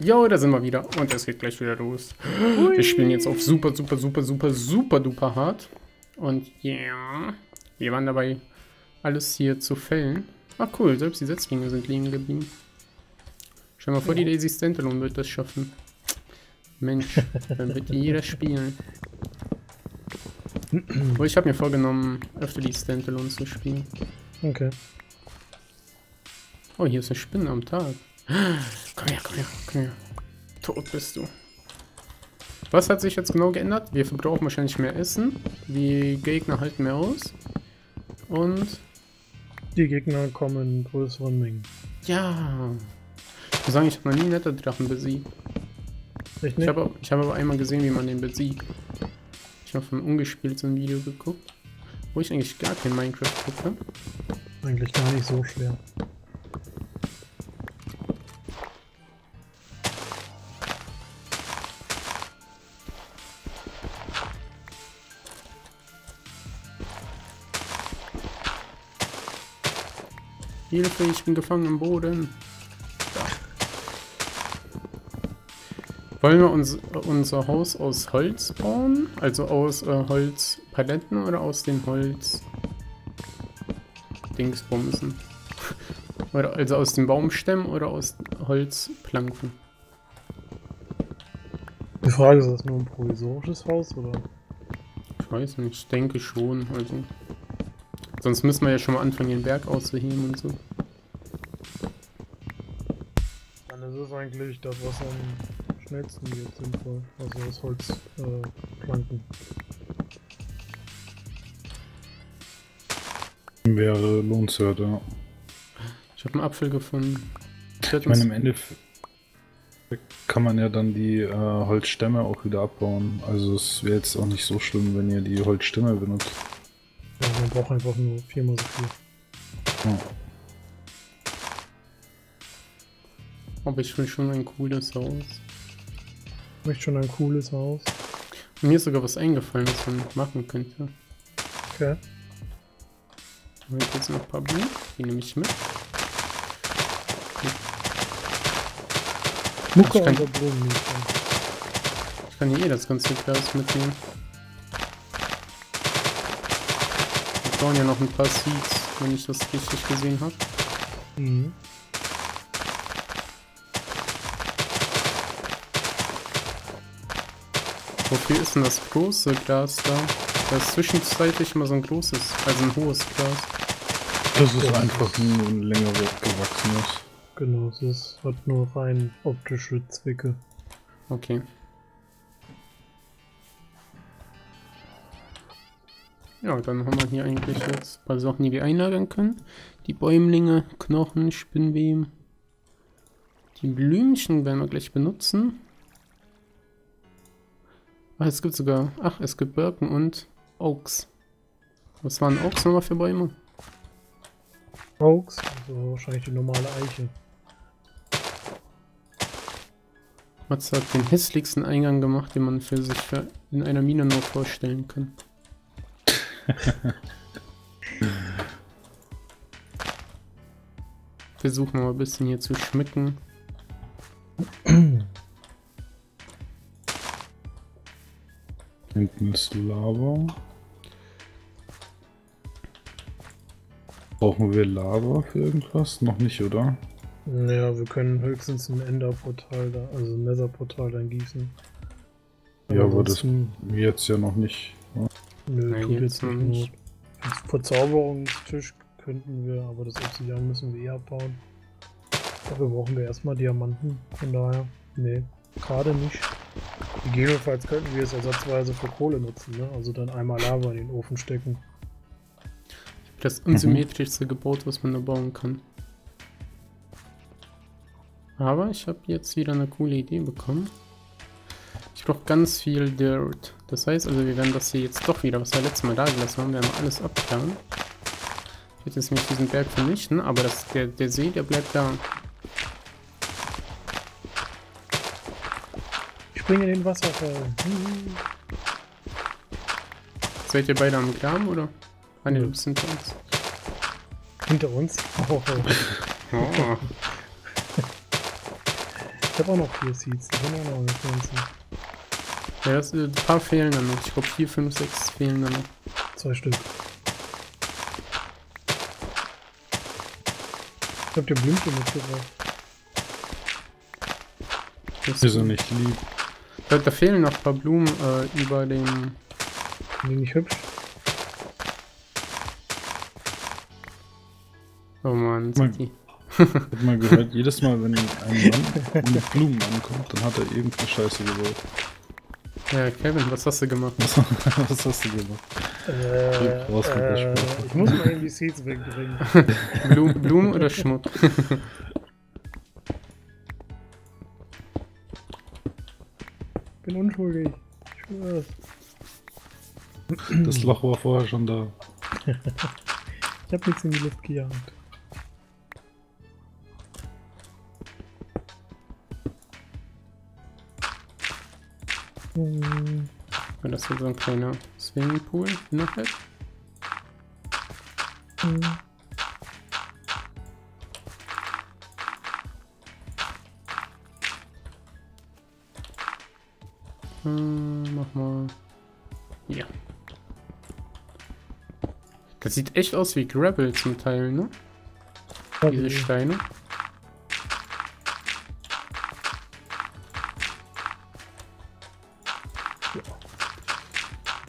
Jo, da sind wir wieder. Und es geht gleich wieder los. Ui. Wir spielen jetzt auf super duper hart. Und ja, wir waren dabei, alles hier zu fällen. Ach cool, selbst die Setzlinge sind liegen geblieben. Stell mal vor, die Daisy Standalone wird das schaffen. Mensch, dann wird jeder spielen. Ich habe mir vorgenommen, öfter die Standalone zu spielen. Okay. Oh, hier ist eine Spinne am Tag. Komm her, komm her, komm her. Tot bist du. Was hat sich jetzt genau geändert? Wir verbrauchen wahrscheinlich mehr Essen. Die Gegner halten mehr aus. Und... die Gegner kommen in größeren Mengen. Ja. Ich muss sagen, ich habe noch nie einen Netherdrachen besiegt. Echt nicht? Ich hab aber einmal gesehen, wie man den besiegt. Ich habe von ungespielt so ein Video geguckt. Wo ich eigentlich gar kein Minecraft gucke. Eigentlich gar nicht so schwer. Hilfe, ich bin gefangen im Boden. Da. Wollen wir unser Haus aus Holz bauen? Also aus Holzpaletten oder aus dem Holz... Dingsbumsen? Oder also aus den Baumstämmen oder aus Holzplanken? Die Frage ist, ist das nur ein provisorisches Haus oder? Ich weiß nicht, ich denke schon. Also... sonst müssen wir ja schon mal anfangen, den Berg auszuheben und so. Dann ist es eigentlich das, was am schnellsten geht, sinnvoll. Also aus Holzplanken. Wäre lohnenswert, ja. Ich habe einen Apfel gefunden. Ich meine, im Endeffekt kann man ja dann die Holzstämme auch wieder abbauen. Also es wäre jetzt auch nicht so schlimm, wenn ihr die Holzstämme benutzt. Man braucht einfach nur viermal so viel. Ja. Aber ich will schon ein cooles Haus. Ich möchte schon ein cooles Haus. Und mir ist sogar was eingefallen, was man machen könnte. Okay. Ich habe jetzt noch ein paar Bienen, die nehme ich mit. Okay. Mukka unter Blumen. Ich kann hier eh das ganze Glas mitnehmen. Wir brauchen ja noch ein paar Seeds, wenn ich das richtig gesehen habe. Mhm. Wofür ist denn das große Glas da? Da ist zwischenzeitlich immer so ein großes, also ein hohes Glas. Das ist einfach nur ein länger gewachsenes. Genau, das hat nur rein optische Zwecke. Okay. Ja, dann haben wir hier eigentlich jetzt ein paar Sachen, die wir einlagern können. Die Bäumlinge, Knochen, Spinnweben. Die Blümchen werden wir gleich benutzen. Ach, es gibt sogar... ach, es gibt Birken und Oaks. Was waren Oaks nochmal für Bäume? Oaks? Also wahrscheinlich die normale Eiche. Matze hat den hässlichsten Eingang gemacht, den man für sich in einer Mine nur vorstellen kann. Versuchen wir mal ein bisschen hier zu schmücken. Hinten ist Lava. Brauchen wir Lava für irgendwas? Noch nicht, oder? Naja, wir können höchstens ein Enderportal da, also ein Netherportal dann gießen. Ja, aber das jetzt ja noch nicht. Nö, nein, tut jetzt nicht. Den Verzauberungstisch könnten wir, aber das Obsidian müssen wir eh abbauen. Dafür brauchen wir erstmal Diamanten, von daher, ne, gerade nicht. Gegebenenfalls könnten wir es ersatzweise für Kohle nutzen, ne? Also dann einmal Lava in den Ofen stecken. Ich habe das unsymmetrischste Gebäude, was man da bauen kann. Aber ich habe jetzt wieder eine coole Idee bekommen. Ich brauche ganz viel Dirt. Das heißt also, wir werden das hier jetzt doch wieder, was wir letztes Mal da gelassen haben, wir haben alles abgetan. Ich werde jetzt nicht diesen Berg vernichten, aber der See, der bleibt da. Ich springe in den Wasserfall. Seid ihr beide am Graben, oder? Ah ne, du bist hinter uns. Hinter uns? Oh. Oh. Ich habe auch noch 4 Seeds, die können auch noch pflanzen. Ja, das, ein paar fehlen dann noch. Ich glaube 4, 5, 6 fehlen dann noch. 2 Stück. Ich hab dir Blümchen mitgebracht. Das ist so nicht lieb. Ich glaube, da fehlen noch ein paar Blumen über dem... Sind die nicht hübsch? Oh man, sind die. Ich hab mal gehört, jedes Mal, wenn ein Mann mit Blumen ankommt, dann hat er irgendeine Scheiße gebaut. Ja, Kevin, was hast du gemacht? Was hast du gemacht? Ich muss mal irgendwie Seeds wegbringen. Blumen oder Schmuck? Ich bin unschuldig. Ich schwör's. Das Loch war vorher schon da. Ich hab nichts in die Luft gejagt. Und das ist so ein kleiner Swimmingpool nachher. Mach mal. Ja. Das sieht echt aus wie Gravel zum Teil, ne? Okay. Diese Steine.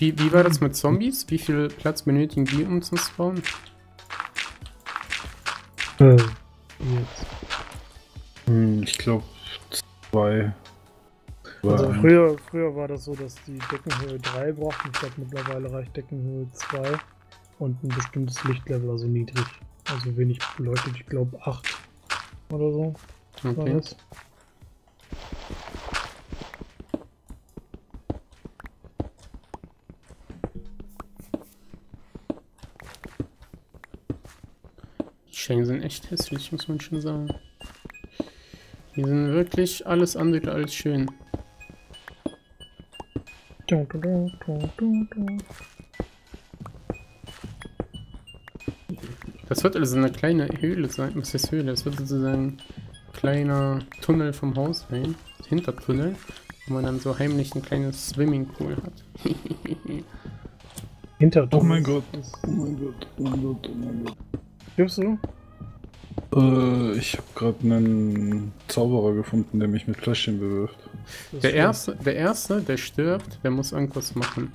Wie war das mit Zombies? Wie viel Platz benötigen die, um zu spawnen? Jetzt. Ich glaube 2. Also früher war das so, dass die Deckenhöhe 3 brauchten. Ich glaube mittlerweile reicht Deckenhöhe 2 und ein bestimmtes Lichtlevel, also niedrig. Also wenig beleuchtet, ich glaube 8 oder so. Okay. Die sind echt hässlich, muss man schon sagen. Die sind wirklich alles andere als schön. Das wird also eine kleine Höhle sein. Was heißt Höhle? Das wird sozusagen ein kleiner Tunnel vom Haus rein. Hintertunnel, wo man dann so heimlich ein kleines Swimmingpool hat. Hintertunnel. Oh mein Gott, oh mein Gott, oh mein Gott, oh mein Gott. Gibst du? Ich habe gerade einen Zauberer gefunden, der mich mit Fläschchen bewirft. Der erste, der stirbt, der muss irgendwas machen.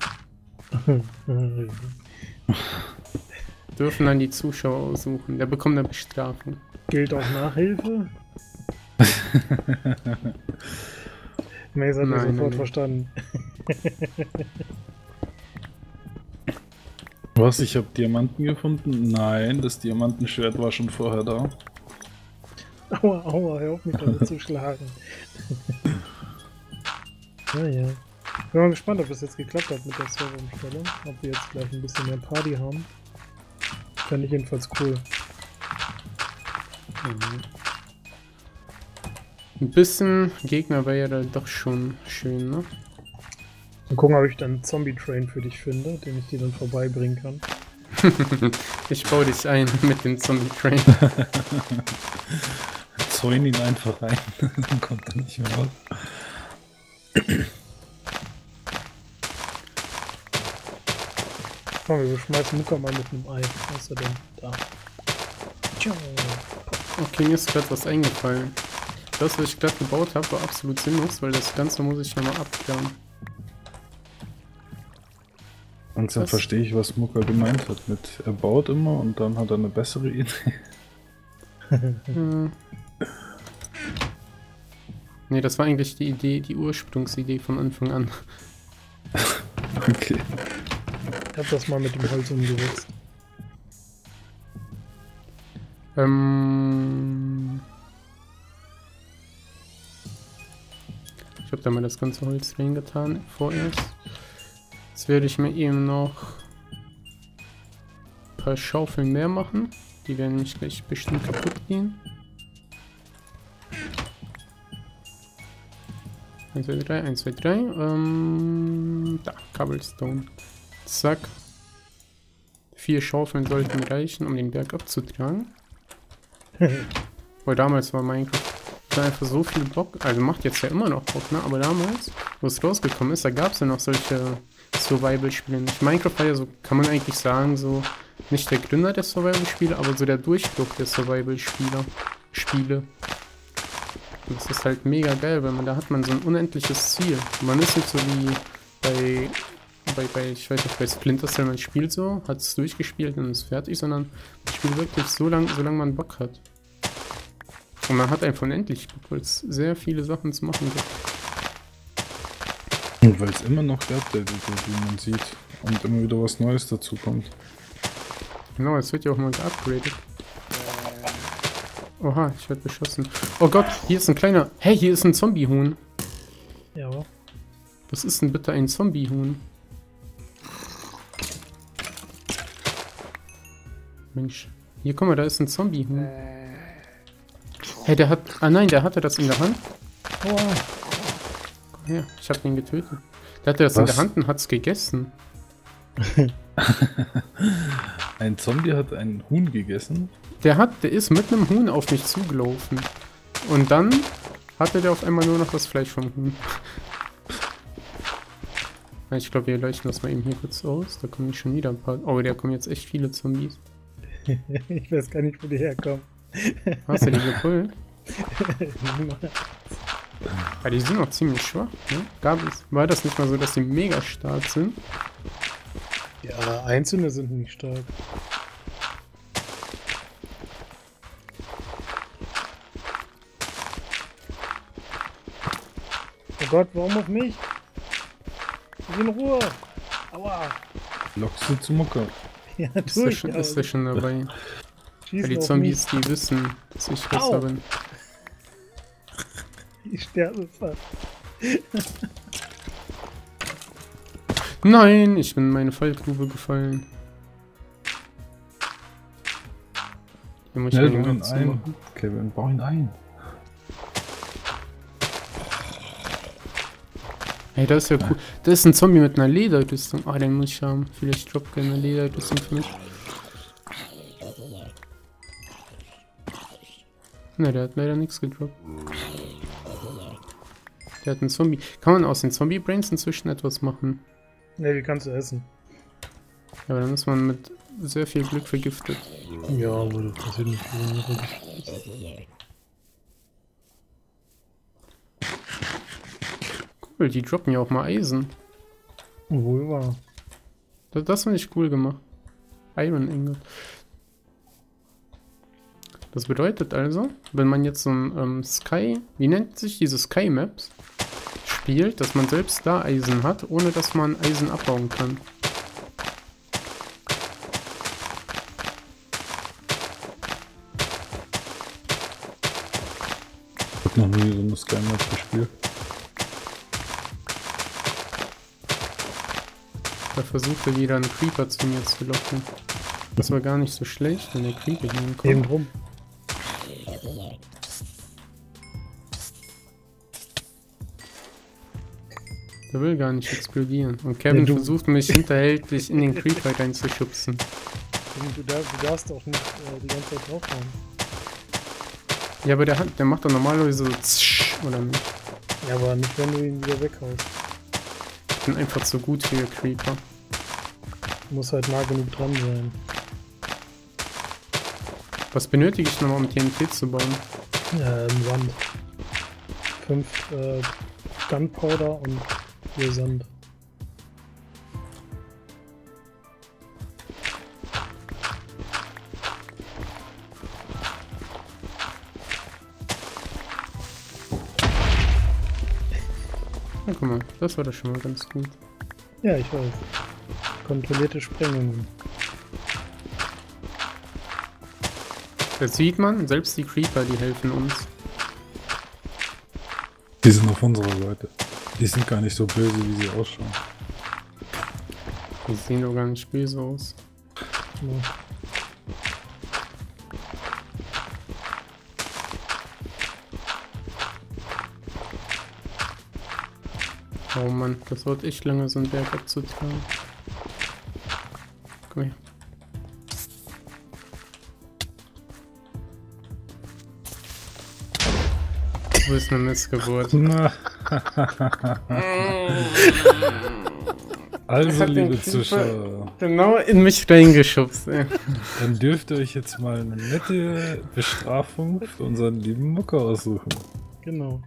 Dürfen dann die Zuschauer aussuchen. Der bekommt eine Bestrafung. Gilt auch Nachhilfe? Maze hat das sofort verstanden. Was? Ich habe Diamanten gefunden? Nein, das Diamantenschwert war schon vorher da. Aua, aua, hör auf mich damit zu schlagen. Naja. Ich bin mal gespannt, ob das jetzt geklappt hat mit der Serverumstellung. Ob wir jetzt gleich ein bisschen mehr Party haben. Fände ich jedenfalls cool. Ein bisschen Gegner wäre ja dann doch schon schön, ne? Mal gucken, ob ich dann einen Zombie-Train für dich finde, den ich dir dann vorbeibringen kann. Ich baue dich ein mit dem Zombie-Train. Zäun ihn einfach ein, dann kommt er nicht mehr raus. Komm, wir schmeißen Mukka mal mit einem Ei. Was ist er denn? Da. Okay, mir ist gerade was eingefallen. Das, was ich gerade gebaut habe, war absolut sinnlos, weil das Ganze muss ich nochmal abklären. Langsam verstehe ich, was Mukka gemeint hat mit er baut immer und dann hat er eine bessere Idee. Ne, das war eigentlich die Idee, die Ursprungsidee von Anfang an. Okay. Ich hab das mal mit dem Holz umgesetzt. Ich hab da mal das ganze Holz reingetan vorerst. Jetzt werde ich mit ihm noch ein paar Schaufeln mehr machen. Die werden mich gleich bestimmt kaputt gehen. 1, 2, 3, 1, 2, 3. Da, Cobblestone. Zack. 4 Schaufeln sollten reichen, um den Berg abzutragen. Weil damals war Minecraft da einfach so viel Bock, also macht jetzt ja immer noch Bock, ne? Aber damals, wo es rausgekommen ist, da gab es ja noch solche Survival-Spiele nicht. Minecraft war ja so, kann man eigentlich sagen, so nicht der Gründer der Survival-Spiele, aber so der Durchbruch der Survival-Spiele. Das ist halt mega geil, weil man, da hat man so ein unendliches Ziel. Man ist nicht so wie bei ich weiß nicht, bei Splinter Cell, man spielt so, hat es durchgespielt und ist fertig, sondern man spielt wirklich so lange man Bock hat. Und man hat einfach unendlich Bock, weil es sehr viele Sachen zu machen gibt. Und weil es immer noch Updates gibt, wie man sieht, und immer wieder was Neues dazu kommt. Genau, es wird ja auch mal geupgradet. Oha, ich werde beschossen. Oh Gott, hier ist ein kleiner... Hey, hier ist ein Zombiehuhn. Ja. Was ist denn bitte ein Zombiehuhn? Mensch. Hier, guck mal, da ist ein Zombiehuhn. Hey, der hat... Ah nein, der hatte das in der Hand. Oh. Komm her, ich hab den getötet. Der hatte das in der Hand und hat's gegessen. Ein Zombie hat einen Huhn gegessen? Der ist mit einem Huhn auf mich zugelaufen. Und dann hatte der auf einmal nur noch das Fleisch vom Huhn. Ich glaube, wir leuchten das mal eben hier kurz aus. Da kommen schon wieder ein paar... Oh, da kommen jetzt echt viele Zombies. Ich weiß gar nicht, wo die herkommen. Hast du die gepullt? Ja, die sind auch ziemlich schwach, ne? War das nicht mal so, dass die mega stark sind? Ja, einzelne sind nicht stark. Oh Gott, warum auf mich? Ich bin in Ruhe! Aua! Lockst du zu Mukka? Ja, ist der schon dabei. Ja, die Zombies, die wissen, dass ich besser bin. Ich sterbe fast. Nein, ich bin in meine Fallgrube gefallen. Hier muss ich einen. Kevin, bau ihn ein. Hey, das ist ja cool. Das ist ein Zombie mit einer Lederrüstung. Ah, den muss ich haben. Vielleicht droppt er eine Lederrüstung für mich. Ne, der hat leider nichts gedroppt. Der hat einen Zombie. Kann man aus den Zombie-Brains inzwischen etwas machen? Ne, die kannst du essen. Ja, aber dann ist man mit sehr viel Glück vergiftet. Ja, aber das passiert nicht. Cool, die droppen ja auch mal Eisen. Wohl wahr. Das finde ich cool gemacht. Iron Ingot. Das bedeutet also, wenn man jetzt so ein Sky, wie nennt sich diese Sky Maps, spielt, dass man selbst da Eisen hat, ohne dass man Eisen abbauen kann. Ich hab noch nie so eine Sky Map gespielt. Da versuchte jeder einen Creeper zu mir zu locken. Das war gar nicht so schlecht, wenn der Creeper hier hinkommt. Eben drum. Der will gar nicht explodieren. Und Kevin versucht mich hinterhältlich in den Creeper reinzuschubsen. Du darfst doch nicht die ganze Zeit draufhauen. Ja, aber der macht doch normalerweise so zsch, oder nicht? Ja, aber nicht, wenn du ihn wieder weghaust. Ich bin einfach zu gut für Creeper. Muss halt nah genug dran sein. Was benötige ich nochmal, um TNT zu bauen? Sand. 5 Gunpowder und 4 Sand. Na guck mal, das war doch schon mal ganz gut. Ja, ich weiß. Kontrollierte Sprengungen. Das sieht man, selbst die Creeper, die helfen uns. Die sind auf unserer Seite. Die sind gar nicht so böse, wie sie ausschauen. Die sehen doch gar nicht böse aus. Ja. Oh Mann, das dauert echt lange, so einen Berg abzutragen. Komm her. Du bist eine Missgeburt. Also, liebe Zuschauer. Genau in mich reingeschubst, ey. Dann dürft ihr euch jetzt mal eine nette Bestrafung für unseren lieben Mukka aussuchen. Genau.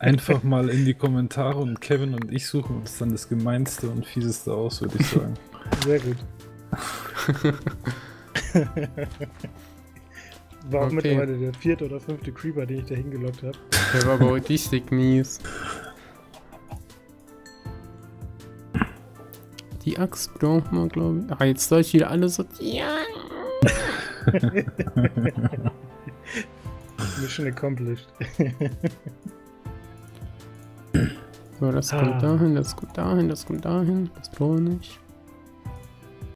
Einfach mal in die Kommentare und Kevin und ich suchen uns dann das gemeinste und fieseste aus, würde ich sagen. Sehr gut. War auch mittlerweile der 4. oder 5. Creeper, den ich da hingelockt habe. Der war aber auch richtig mies. Die Axt braucht man, glaube ich. Ah, jetzt soll ich wieder alles sortieren. Mission accomplished. So, das kommt dahin, das kommt dahin, das kommt dahin. Das brauche ich nicht.